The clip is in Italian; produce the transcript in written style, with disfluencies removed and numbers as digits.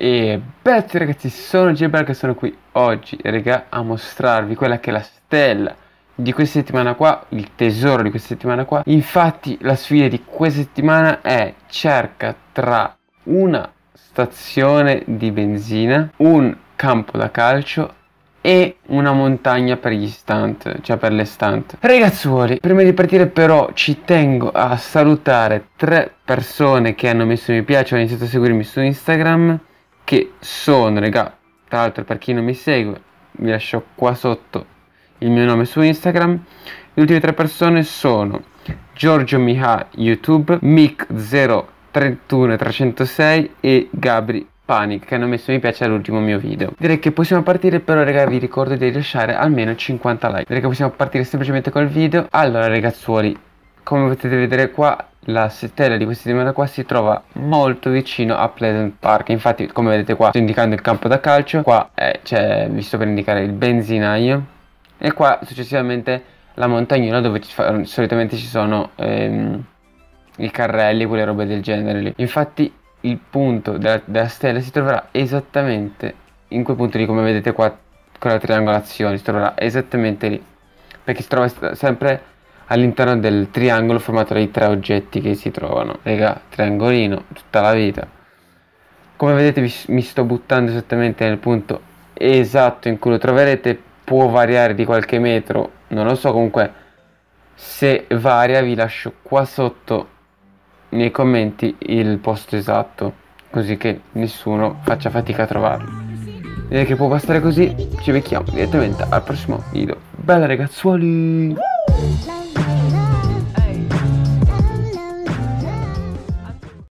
E bella ragazzi, sono Gabri che sono qui oggi, raga, a mostrarvi quella che è la stella di questa settimana qua, il tesoro di questa settimana qua. Infatti la sfida di questa settimana è: cerca tra una stazione di benzina, un campo da calcio e una montagna per gli stunt, cioè per le stunt. Ragazzuoli, prima di partire però ci tengo a salutare tre persone che hanno messo mi piace, hanno iniziato a seguirmi su Instagram, che sono, raga, tra l'altro per chi non mi segue vi lascio qua sotto il mio nome su Instagram. Le ultime tre persone sono Giorgio Miha YouTube, Mick031306 e gabri panic, che hanno messo mi piace all'ultimo mio video. Direi che possiamo partire, però raga vi ricordo di lasciare almeno 50 like. Direi che possiamo partire semplicemente col video. Allora ragazzuoli, come potete vedere qua, la stella di questa settimana qua si trova molto vicino a Pleasant Park. Infatti come vedete qua sto indicando il campo da calcio, qua vi sto per indicare il benzinaio, e qua successivamente la montagnina dove solitamente ci sono i carrelli e quelle robe del genere lì. Infatti il punto della stella si troverà esattamente in quel punto lì, come vedete qua con la triangolazione si troverà esattamente lì, perché si trova sempre all'interno del triangolo formato dai tre oggetti che si trovano. Raga, triangolino tutta la vita. Come vedete mi sto buttando esattamente nel punto esatto in cui lo troverete. Può variare di qualche metro, non lo so, comunque se varia vi lascio qua sotto nei commenti il posto esatto, così che nessuno faccia fatica a trovarlo. Direi che può bastare così, ci becchiamo direttamente al prossimo video. Bella ragazzuoli!